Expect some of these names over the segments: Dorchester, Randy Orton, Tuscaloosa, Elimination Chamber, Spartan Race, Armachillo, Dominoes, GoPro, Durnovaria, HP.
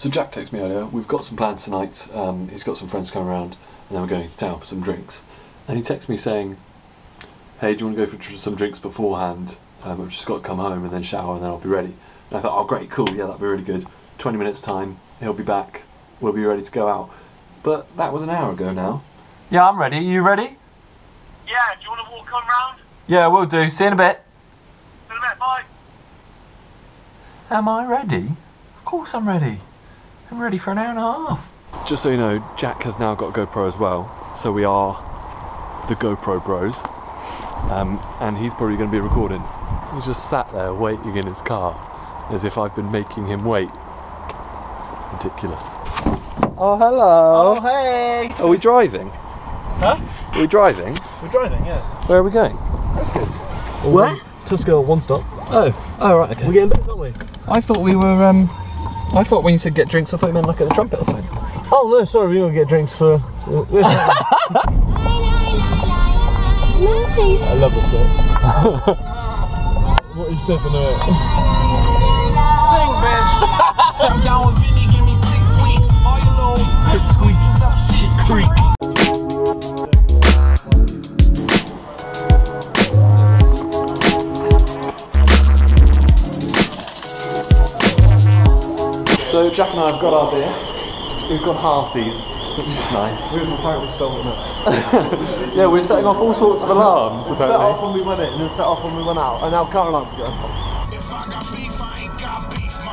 So Jack texted me earlier, we've got some plans tonight, he's got some friends coming around and then we're going to town for some drinks. And he texted me saying, hey, do you want to go for some drinks beforehand? I've just got to come home and then shower and then I'll be ready. And I thought, oh great, cool, yeah, that'd be really good. 20 minutes time, he'll be back, we'll be ready to go out. But that was an hour ago now. Yeah, I'm ready. Are you ready? Yeah, do you want to walk on round? Yeah, we'll do. See you in a bit. See you in a bit, bye. Am I ready? Of course I'm ready. I'm ready for an hour and a half. Just so you know, Jack has now got a GoPro as well, so we are the GoPro bros. And he's probably going to be recording. He's just sat there waiting in his car, as if I've been making him wait. Ridiculous. Oh, hello. Oh, hey. Are we driving? Huh? Are we driving? We're driving, yeah. Where are we going? Tuscaloosa. Where? Tuscaloosa, one stop. Oh. Oh, right, okay. We're getting bits, aren't we? I thought we were, I thought when you said get drinks, I thought you meant like at the trumpet or something. Oh, no, sorry, we don't get drinks for... I love this bit. What are you saying for now? Sing, bitch! I'm down with Vinny, give me 6 weeks. All you know, Crip Squeeze, Shit Creek. So Jack and I have got our beer, we've got Harsies, which is nice. We've apparently stolen it. Yeah, we're setting off all sorts of alarms apparently. Set off when we went in, and set off when we went out, and now car alarms go. If I got beef, I ain't got beef, my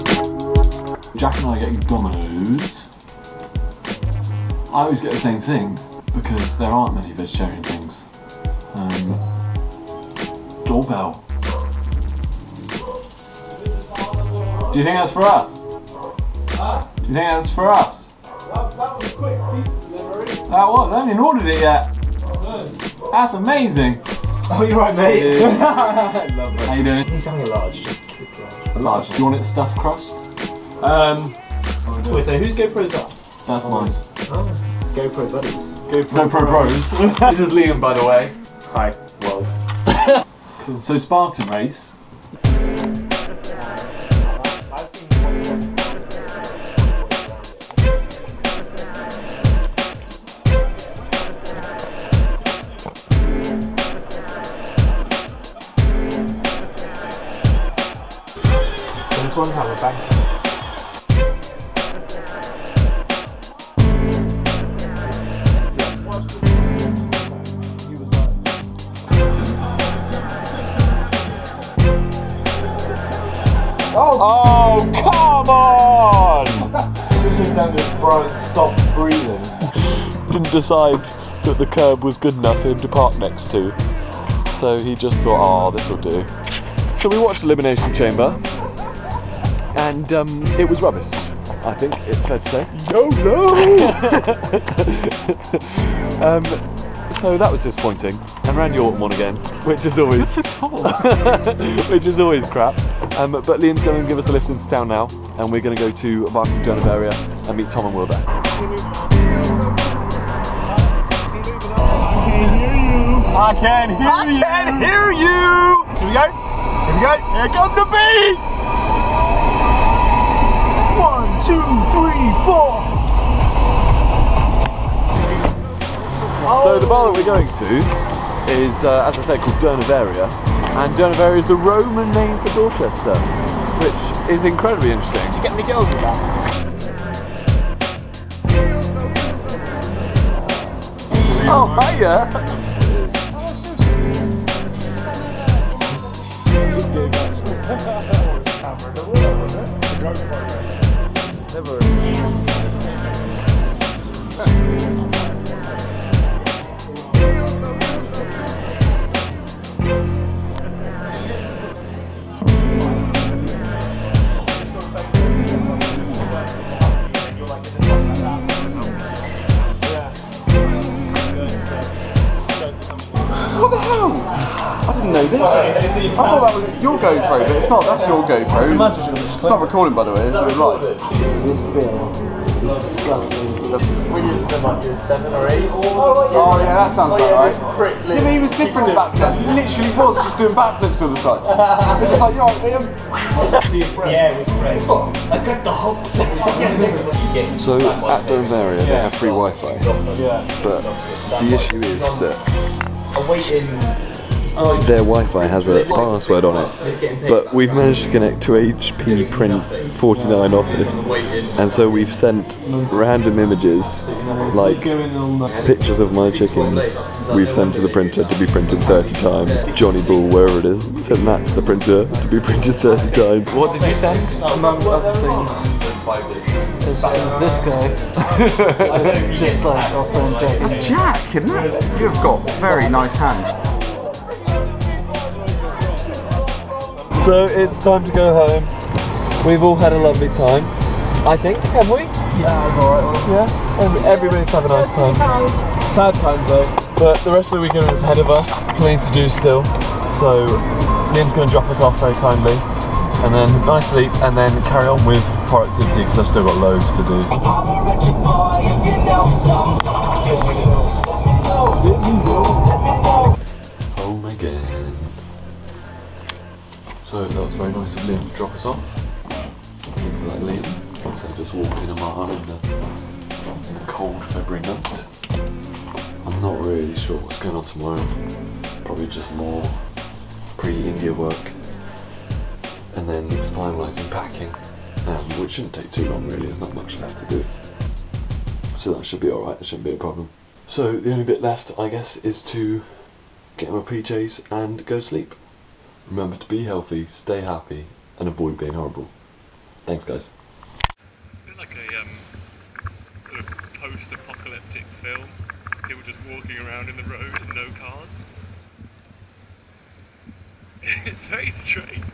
brother on it. I just punch you in the face for nothing, I love Jack and I are getting Dominoes. I always get the same thing, because there aren't many vegetarian things. Doorbell. Do you think that's for us? Huh? Do you think that's for us? That was quick pizza delivery. That was, I haven't even ordered it yet. No. That's amazing. Oh, you're right, mate. I love it. How you doing? He's having a large, just kick large. A large, do you want it stuffed crust? Wait, so whose GoPro is that? That's mine. Oh. GoPro buddies. GoPro bros. This is Liam, by the way. Hi, world. Cool. So Spartan Race. So this one's on a bank. Oh, come on! Brian stopped breathing. Didn't decide that the curb was good enough for him to park next to. So he just thought, oh, this'll do. So we watched Elimination Chamber. And it was rubbish, I think it's fair to say. YOLO! So that was disappointing. And Randy Orton won again, which is always... which is always crap. But Liam's going to give us a lift into town now, and we're going to go to a bar called Durnovaria and meet Tom and Will there. I can hear you! I can hear you! Here we go! Here we go! Here comes the beat! 1, 2, 3, 4! So the bar that we're going to is, as I said, called Durnovaria. And Durnovaria is the Roman name for Dorchester, which is incredibly interesting. Did you get any girls with that? Oh, hiya! I thought that was your GoPro, but it's not, that's your GoPro. It's not recording, by the way, is it right? Disgusting. We used them like 7 or 8. Oh yeah, that sounds about right. Yeah, but he was different back then. He literally was just doing backflips all the time. It's just like, yo, yeah, it was great. I got the hops. So at Durnovaria they have free Wi-Fi. But the issue is that I wait in. Their Wi-Fi has a password on it, but we've managed to connect to HP Print 49 Office, and so we've sent random images, like pictures of my chickens, we've sent to the printer to be printed 30 times, Johnny Bull, wherever it is, sent that to the printer to be printed 30 times. What did you send? Among other things. This guy. Just like our friend Jack. That's Jack, isn't it? You've got very nice hands. So it's time to go home. We've all had a lovely time, I think, have we? Yeah, it was alright. Yeah, everybody's had a nice time. Sad times though, but the rest of the weekend is ahead of us, plenty to do still. So Liam's going to drop us off very kindly, and then nice sleep, and then carry on with productivity because I've still got loads to do. I'm a wretched boy if you know somebody. Home again. So that was very nice of Liam to drop us off. People like Liam, instead of just walking a mile in the cold February night. I'm not really sure what's going on tomorrow. Probably just more pre-India work and then finalising packing, which shouldn't take too long really, there's not much left to do. So that should be alright, that shouldn't be a problem. So the only bit left, I guess, is to get my PJs and go sleep. Remember to be healthy, stay happy, and avoid being horrible. Thanks, guys. A bit like a sort of post-apocalyptic film. People just walking around in the road and no cars. It's very strange.